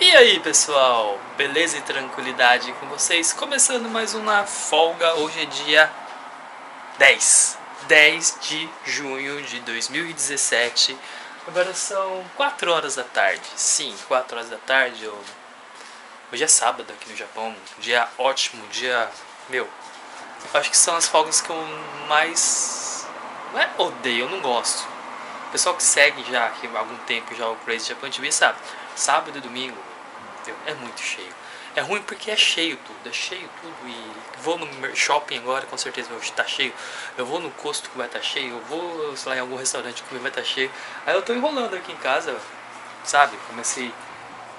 E aí pessoal, beleza e tranquilidade com vocês? Começando mais um Na Folga, hoje é dia 10 de junho de 2017. Agora são 4 horas da tarde, sim, 4 horas da tarde. Hoje é sábado aqui no Japão, dia ótimo, dia... meu, acho que são as folgas que eu mais... não é odeio, eu não gosto. O pessoal que segue já há algum tempo já o Crazy Japan TV sabe, sábado e domingo é muito cheio. É ruim porque é cheio tudo. E vou no shopping agora, com certeza vai estar cheio. Eu vou no Costco que vai estar cheio. Eu vou, sei lá, em algum restaurante que vai estar cheio. Aí eu tô enrolando aqui em casa, sabe? Comecei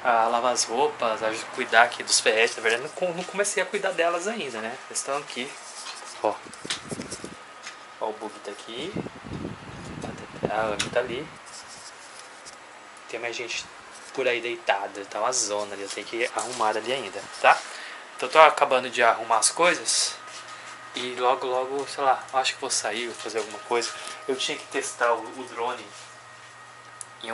a lavar as roupas, a cuidar aqui dos ferretes. Na verdade, não comecei a cuidar delas ainda, né? Eles estão aqui. Ó o bug tá aqui. A Ana tá ali. Tem mais gente por aí deitada, tá uma zona ali, eu tenho que arrumar ali ainda, tá? Então eu tô acabando de arrumar as coisas e logo, sei lá, acho que vou sair, vou fazer alguma coisa. Eu tinha que testar o drone em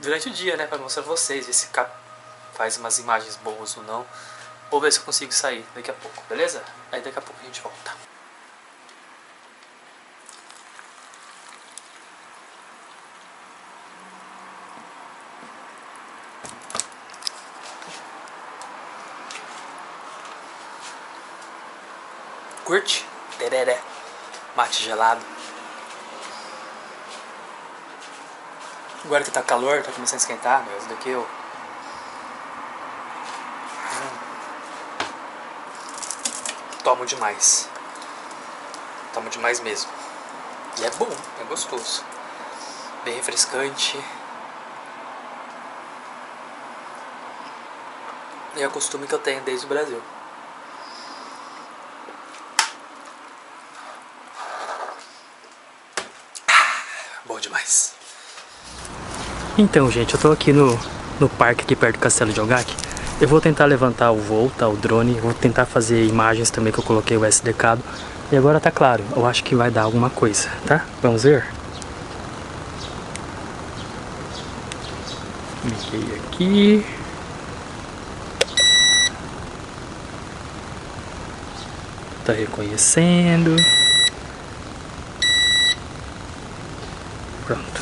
durante o dia, né, pra mostrar pra vocês, ver se faz umas imagens boas ou não. Vou ver se eu consigo sair daqui a pouco, beleza? Aí daqui a pouco a gente volta. Curte? Tereré. Mate gelado. Agora que tá calor, tá começando a esquentar, meu. Isso daqui eu... tomo demais. Tomo demais mesmo. E é bom, é gostoso. Bem refrescante. E é o costume que eu tenho desde o Brasil. Demais. Então, gente, eu tô aqui no parque aqui perto do Castelo de Ogaki. Eu vou tentar levantar o voo, tá, o drone. Vou tentar fazer imagens também, que eu coloquei o SDK. E agora tá claro, eu acho que vai dar alguma coisa, tá? Vamos ver? Liguei aqui. Tá reconhecendo. Pronto.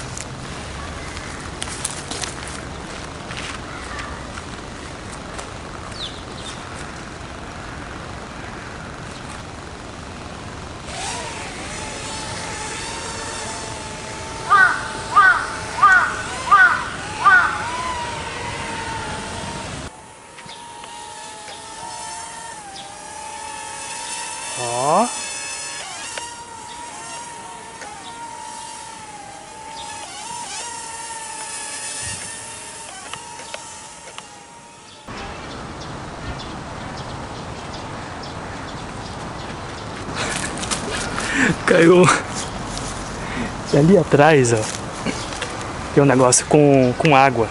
Ó. Caiu. E ali atrás, ó, tem um negócio com água.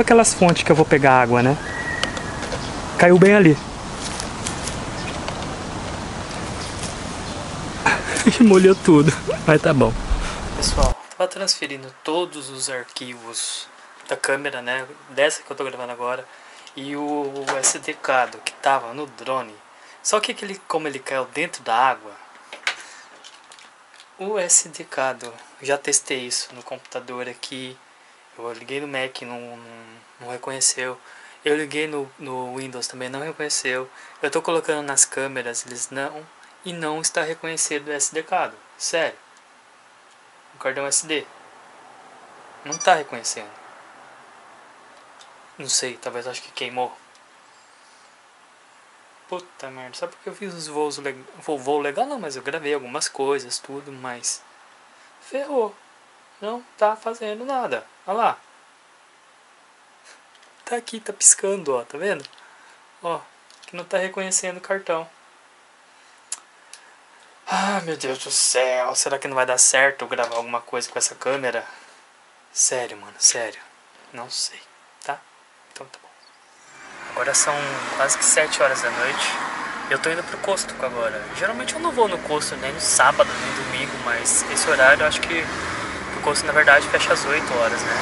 Aquelas fontes que eu vou pegar água, né? Caiu bem ali. E molhou tudo, mas tá bom. Pessoal, tava transferindo todos os arquivos da câmera, né? Dessa que eu tô gravando agora. E o SDK que tava no drone. Só que como ele caiu dentro da água, o SDK, já testei isso no computador aqui, eu liguei no Mac, não reconheceu, eu liguei no Windows também, não reconheceu, eu tô colocando nas câmeras, eles não está reconhecendo o SDK, sério, o cartão SD, não tá reconhecendo, não sei, talvez acho que queimou. Puta merda, só porque eu fiz uns voos legal não, mas eu gravei algumas coisas, tudo, mas ferrou, não tá fazendo nada, olha lá, tá aqui, tá piscando, ó, tá vendo? Ó, que não tá reconhecendo o cartão. Ah, meu Deus do céu, será que não vai dar certo eu gravar alguma coisa com essa câmera? Sério, mano, sério, não sei, tá? Então tá bom. Agora são quase que 7 horas da noite. Eu tô indo pro Costco agora. Geralmente eu não vou no Costco nem no sábado, nem no domingo, mas esse horário eu acho que por Costco na verdade fecha às 8 horas, né?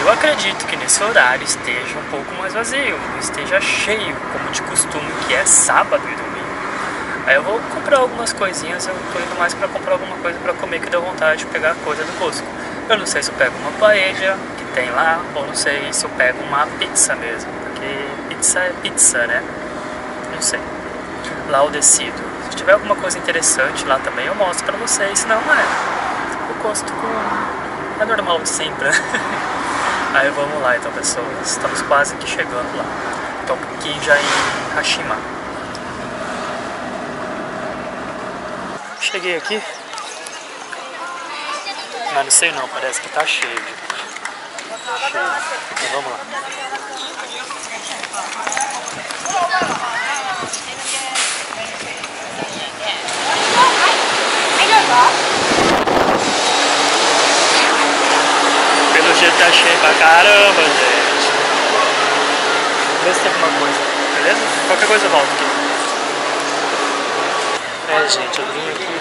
Eu acredito que nesse horário esteja um pouco mais vazio, esteja cheio, como de costume, que é sábado e domingo. Aí eu vou comprar algumas coisinhas, eu tô indo mais pra comprar alguma coisa pra comer, que dá vontade de pegar coisa do Costco. Eu não sei se eu pego uma paella que tem lá, ou não sei se eu pego uma pizza mesmo, porque pizza é pizza, né? Não sei. Lá eu decido. Se tiver alguma coisa interessante lá também eu mostro pra vocês, senão é. O Costco é normal de sempre, né? Aí vamos lá então, pessoal, estamos quase aqui chegando lá. Então um pouquinho já em Hashima. Cheguei aqui, mas não sei não, parece que tá cheio, gente. Cheio. Então, vamos lá. Pelo jeito tá cheio pra caramba, gente. Vê se tem alguma coisa, beleza? Qualquer coisa eu volto aqui. É, gente, eu vim aqui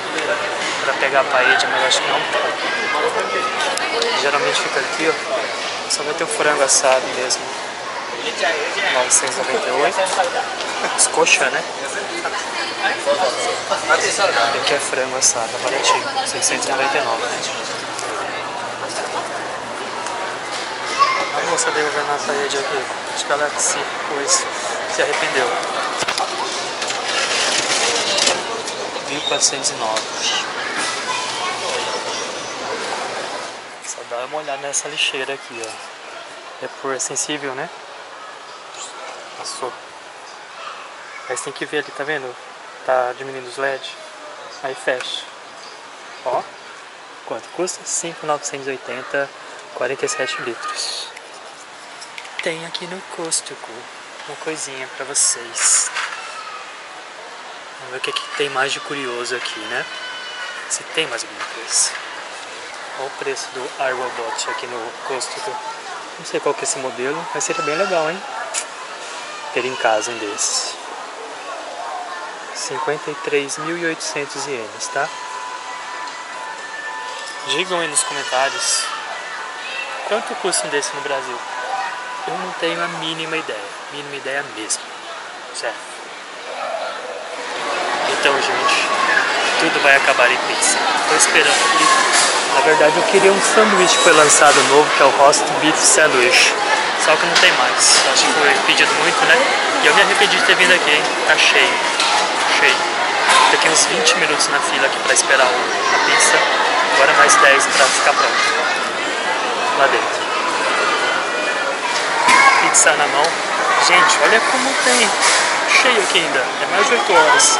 pra pegar a paella, mas acho que não pode. Geralmente fica aqui, ó. Só vai ter o frango assado mesmo. 998. As coxas, né? E aqui é frango assado, baratinho. 699, né? A moça deu a paella aqui. Acho que ela se arrependeu. 1.409. Só dá uma olhada nessa lixeira aqui, ó. É por sensível, né? Passou. Aí você tem que ver ali, tá vendo? Tá diminuindo os LED. Aí fecha. Ó. Quanto custa? 5.980, 47 litros. Tem aqui no Costco uma coisinha pra vocês. Vamos ver o que, tem mais de curioso aqui, né? Se tem mais alguma coisa. Olha o preço do iRobot aqui no Costco. Não sei qual que é esse modelo, mas seria bem legal, hein? Ter em casa um desses. 53.800 ienes, tá? Digam aí nos comentários quanto custa um desse no Brasil. Eu não tenho a mínima ideia mesmo, certo? Então, gente, tudo vai acabar em pizza. Tô esperando aqui. Na verdade, eu queria um sanduíche que foi lançado novo, que é o Roast Beef Sandwich. Só que não tem mais. Acho que foi pedido muito, né? E eu me arrependi de ter vindo aqui, hein? Tá cheio. Cheio. Fiquei uns 20 minutos na fila aqui pra esperar a pizza. Agora mais 10 pra ficar pronto. Lá dentro. Pizza na mão. Gente, olha como tem. Cheio aqui ainda. É mais de 8 horas.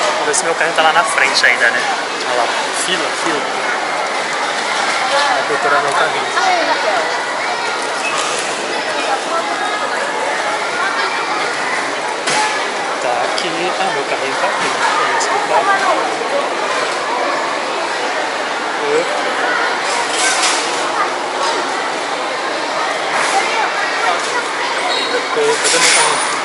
Vamos ver se meu carro tá lá na frente ainda, né? Olha lá, fila, fila. Vai procurar meu caminho. Tá aqui. Ah, meu carrinho tá aqui. É esse meu carro. Cadê meu carrinho?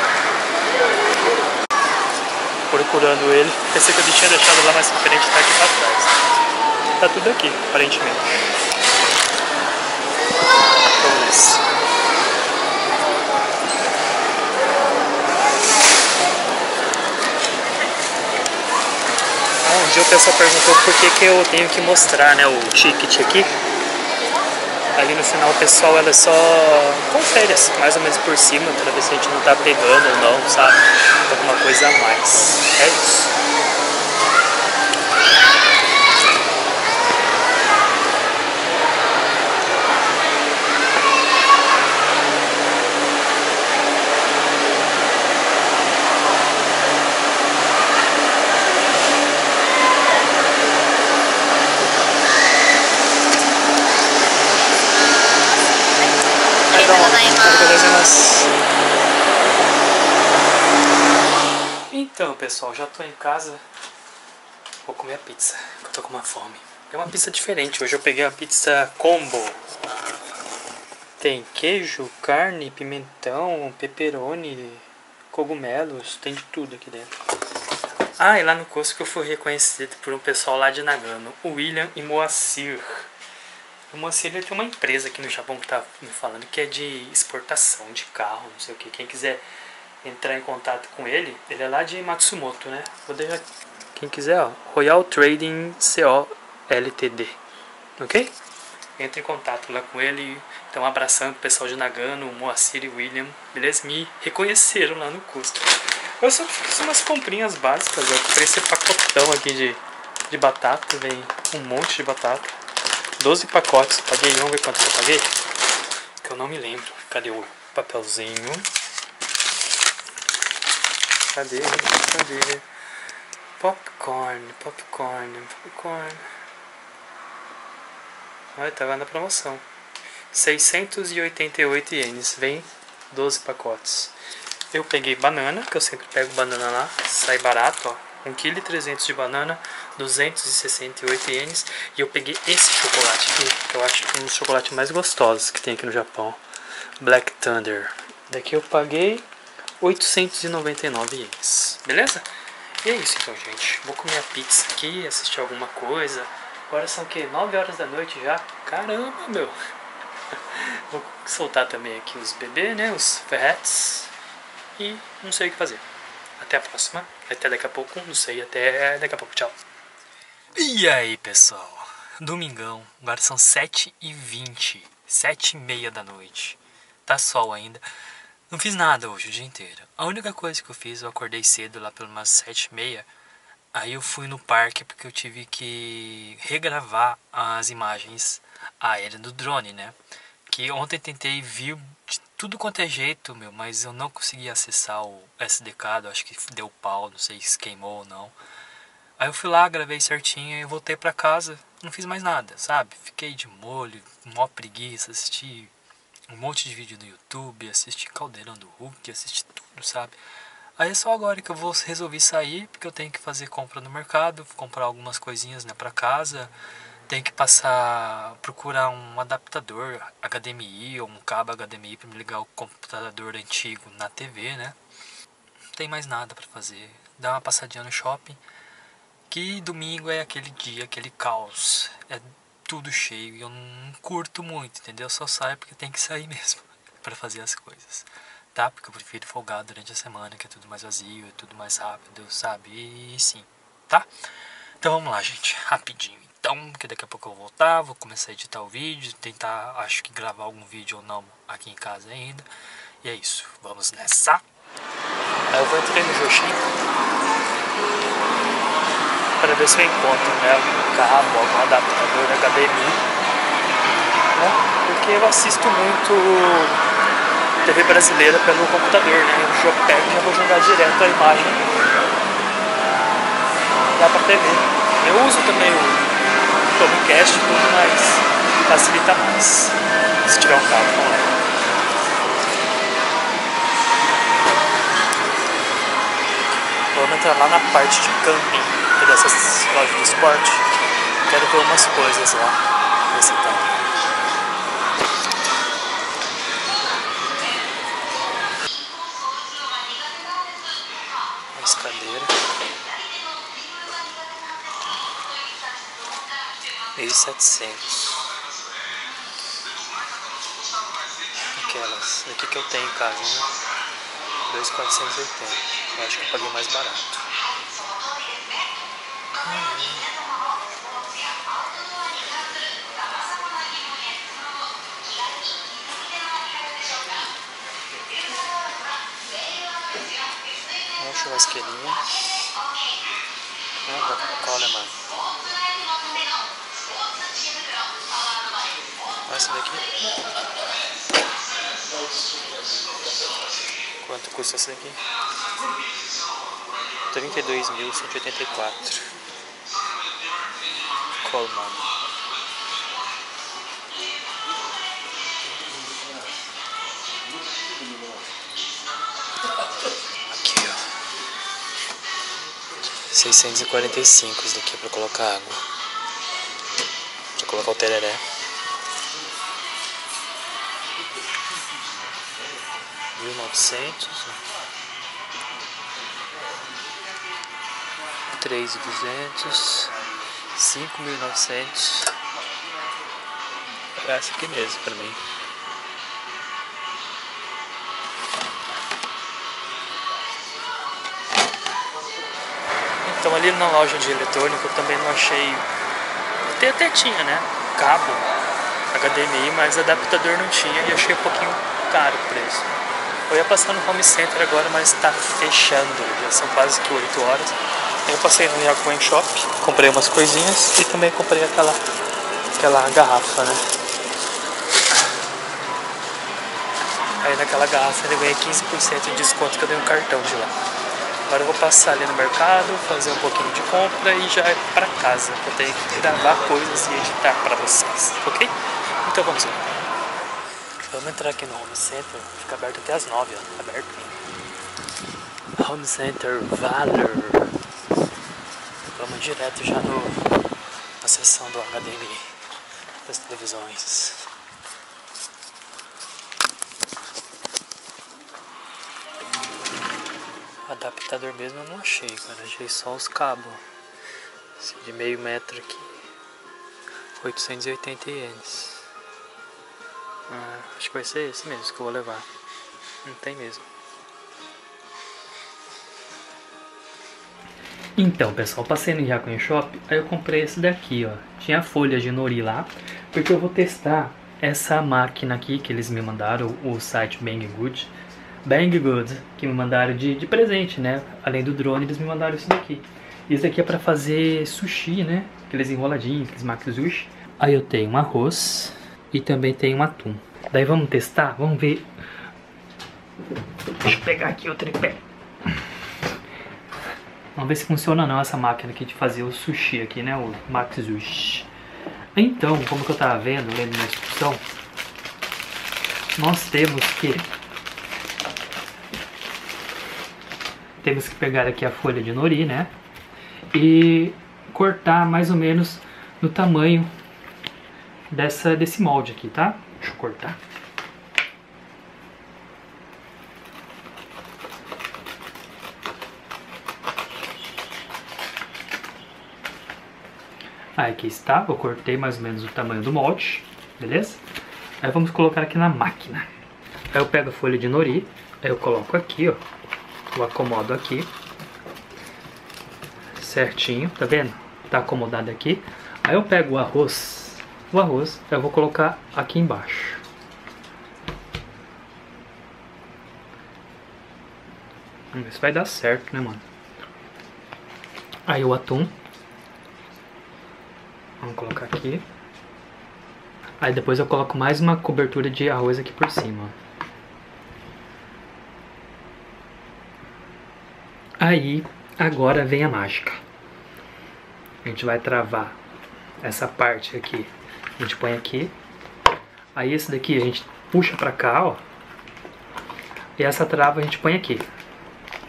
Procurando ele, pensei que eu tinha deixado lá mais pra frente, tá aqui pra trás. Tá tudo aqui, aparentemente. Vamos nesse. Um dia o pessoal perguntou por que, eu tenho que mostrar, né, o ticket aqui. Ali no final o pessoal ela só confere mais ou menos por cima pra ver se a gente não tá pegando ou não, sabe? Alguma coisa a mais. É isso. Então, pessoal, já tô em casa. Vou comer a pizza, que eu tô com uma fome. É uma pizza diferente. Hoje eu peguei a pizza combo. Tem queijo, carne, pimentão, pepperoni, cogumelos. Tem de tudo aqui dentro. Ah, e lá no Costco eu fui reconhecido por um pessoal lá de Nagano, o William e Moacir. O Moacir tem uma empresa aqui no Japão que tá me falando que é de exportação de carro, não sei o que. Quem quiser entrar em contato com ele, ele é lá de Matsumoto, né? Vou deixar aqui. Quem quiser, ó, Royal Trading Co Ltd, ok? Entre em contato lá com ele. Então, abraçando o pessoal de Nagano, Moacir e William, beleza? Me reconheceram lá no Costco. Eu só fiz umas comprinhas básicas, ó, pra esse pacotão aqui de batata. Vem um monte de batata, 12 pacotes, paguei, vamos ver quanto que eu paguei? Que eu não me lembro. Cadê o papelzinho? Cadê? Popcorn. Olha, tava na promoção. 688 ienes, vem 12 pacotes. Eu peguei banana, que eu sempre pego banana lá, sai barato, ó. 1,3 kg de banana, 268 ienes. E eu peguei esse chocolate aqui, que eu acho um dos chocolates mais gostosos que tem aqui no Japão. Black Thunder. Daqui eu paguei 899 ienes, beleza? E é isso então, gente. Vou comer a pizza aqui, assistir alguma coisa. Agora são o que? 9 horas da noite já? Caramba, meu! Vou soltar também aqui os bebês, né? Os ferretes. E não sei o que fazer. Até a próxima. Até daqui a pouco. Não sei. Até daqui a pouco. Tchau. E aí, pessoal? Domingão. Agora são 7h20. 7h30 da noite. Tá sol ainda. Não fiz nada hoje o dia inteiro. A única coisa que eu fiz, eu acordei cedo lá pelas umas 7h30. Aí eu fui no parque porque eu tive que regravar as imagens aéreas do drone, né? Que ontem tentei vir de tudo quanto é jeito, meu, mas eu não consegui acessar o SDK, eu acho que deu pau, não sei se queimou ou não. Aí eu fui lá, gravei certinho e voltei pra casa, não fiz mais nada, sabe? Fiquei de molho, mó preguiça, assisti um monte de vídeo do YouTube, assisti Caldeirão do Hulk, assisti tudo, sabe? Aí é só agora que eu resolvi sair, porque eu tenho que fazer compra no mercado, comprar algumas coisinhas, né, pra casa. Tenho que procurar um adaptador HDMI ou um cabo HDMI pra me ligar o computador antigo na TV, né? Não tem mais nada pra fazer. Dá uma passadinha no shopping, que domingo é aquele dia, aquele caos. É tudo cheio e eu não curto muito, entendeu? Eu só saio porque tem que sair mesmo para fazer as coisas, tá? Porque eu prefiro folgar durante a semana, que é tudo mais vazio, é tudo mais rápido, sabe? E sim, tá? Então vamos lá, gente, rapidinho então, que daqui a pouco eu vou voltar, vou começar a editar o vídeo, tentar, acho que gravar algum vídeo ou não aqui em casa ainda. E é isso, vamos nessa! Aí eu vou entrar no Joichi para ver se eu encontro, né, um cabo, algum adaptador HDMI, né? Porque eu assisto muito TV brasileira pelo computador, né? Eu pego e já vou jogar direto a imagem lá pra TV. Eu uso também o TomCast, tudo, mas facilita mais se tiver um cabo, não é? Vamos entrar lá na parte de camping dessas lojas de esporte, quero ver umas coisas lá nesse tempo. As cadeiras. R$1.700. Aquelas. Aqui que eu tenho em casa, né? R$2.480. Eu acho que eu paguei mais barato. Churrasqueirinha, olha, mano, olha essa daqui. Quanto custa essa daqui? 32.184. Qual, mano? R$645 isso daqui, pra colocar água, pra colocar o tereré. R$1.900. 3.200. 5.900. comprar essa aqui mesmo pra mim. Então ali na loja de eletrônico eu também não achei, até tinha, né, cabo HDMI, mas adaptador não tinha e achei um pouquinho caro o preço. Eu ia passar no Home Center agora, mas tá fechando, já são quase que 8 horas. Eu passei no Yakuin Shop, comprei umas coisinhas e também comprei aquela garrafa, né. Aí naquela garrafa eu ganhei 15% de desconto que eu dei um cartão de lá. Agora eu vou passar ali no mercado, fazer um pouquinho de compra e já ir pra casa, que eu tenho que gravar coisas e editar pra vocês, ok? Então vamos lá. Vamos entrar aqui no Home Center, fica aberto até as 9, ó, aberto. Home Center Valor. Vamos direto já na seção do HDMI, das televisões. Adaptador mesmo eu não achei, cara, achei só os cabos de meio metro aqui, 880 ienes. Acho que vai ser esse mesmo que eu vou levar, não tem mesmo. Então pessoal, passei no Yakuin Shop, aí eu comprei esse daqui, ó, tinha folha de nori lá, porque eu vou testar essa máquina aqui que eles me mandaram, o site Banggood, que me mandaram de presente, né? Além do drone, eles me mandaram isso daqui. Isso daqui é pra fazer sushi, né? Aqueles enroladinhos, aqueles makizushi. Aí eu tenho um arroz e também tenho um atum. Daí vamos testar, vamos ver. Deixa eu pegar aqui o tripé. Vamos ver se funciona ou não essa máquina aqui de fazer o sushi aqui, né? O makizushi. Então, como que eu tava lendo na instrução, nós temos que pegar aqui a folha de nori, né, e cortar mais ou menos no tamanho desse molde aqui, tá? Deixa eu cortar. Aí aqui está, eu cortei mais ou menos o tamanho do molde, beleza? Aí vamos colocar aqui na máquina. Aí eu pego a folha de nori, aí eu coloco aqui, ó. Eu acomodo aqui certinho, tá vendo? Tá acomodado aqui. Aí eu pego o arroz eu vou colocar aqui embaixo. Vamos ver se vai dar certo, né, mano? Aí o atum, vamos colocar aqui. Aí depois eu coloco mais uma cobertura de arroz aqui por cima, ó. Aí, agora vem a mágica. A gente vai travar essa parte aqui. A gente põe aqui. Aí esse daqui a gente puxa pra cá, ó. E essa trava a gente põe aqui.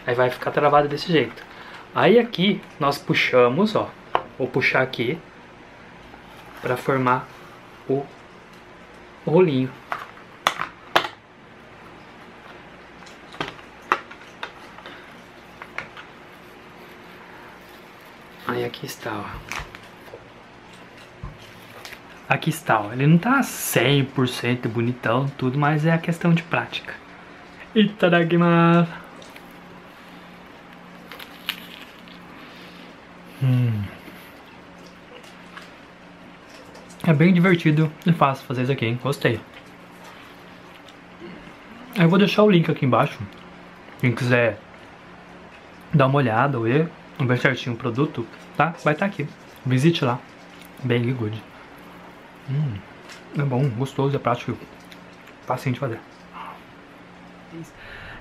Aí vai ficar travada desse jeito. Aí aqui nós puxamos, ó. Vou puxar aqui pra formar o rolinho. Aí aqui está, ó. Aqui está, ó. Ele não tá 100% bonitão, tudo, mas é a questão de prática. Itadakimasu. É bem divertido e fácil fazer isso aqui, hein? Gostei. Eu vou deixar o link aqui embaixo. Quem quiser dar uma olhada ou ver. Vamos ver certinho o produto, tá? Vai estar aqui. Visite lá. Banggood. É bom, gostoso, é prático. Facinho de fazer.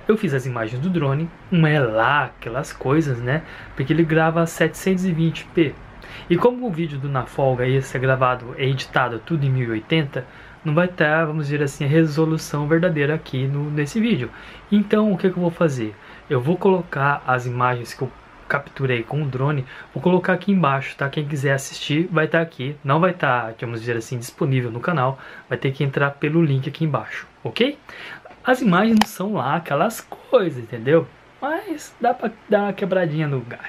Eu fiz as imagens do drone. Não é lá aquelas coisas, né? Porque ele grava 720p. E como o vídeo do Na Folga ia ser gravado e editado tudo em 1080, não vai estar, vamos dizer assim, a resolução verdadeira aqui nesse vídeo. Então, o que eu vou fazer? Eu vou colocar as imagens que eu capturei com o drone, vou colocar aqui embaixo, tá? Quem quiser assistir vai estar aqui, não vai estar, vamos dizer assim, disponível no canal, vai ter que entrar pelo link aqui embaixo, ok? As imagens não são lá aquelas coisas, entendeu? Mas dá pra dar uma quebradinha no galho.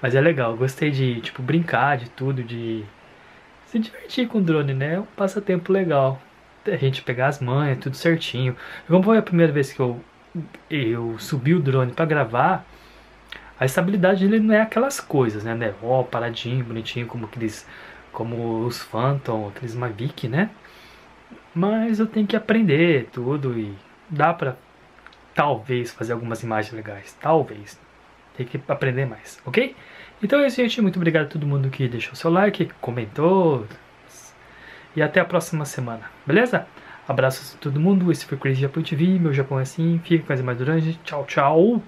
Mas é legal, gostei de, tipo, brincar de tudo, de se divertir com o drone, né? É um passatempo legal. A gente pegar as manhas, tudo certinho. Como foi a primeira vez que eu subi o drone para gravar, a estabilidade dele não é aquelas coisas, né? Ó, paradinho, bonitinho, como os Phantom, aqueles Mavic, né? Mas eu tenho que aprender tudo e dá pra talvez fazer algumas imagens legais, talvez. Tem que aprender mais, ok? Então é isso, gente. Muito obrigado a todo mundo que deixou seu like, que comentou. E até a próxima semana, beleza? Abraços a todo mundo. Esse foi o Crazy Japan TV. Meu Japão é assim. Fica com as imagens durante. Tchau, tchau.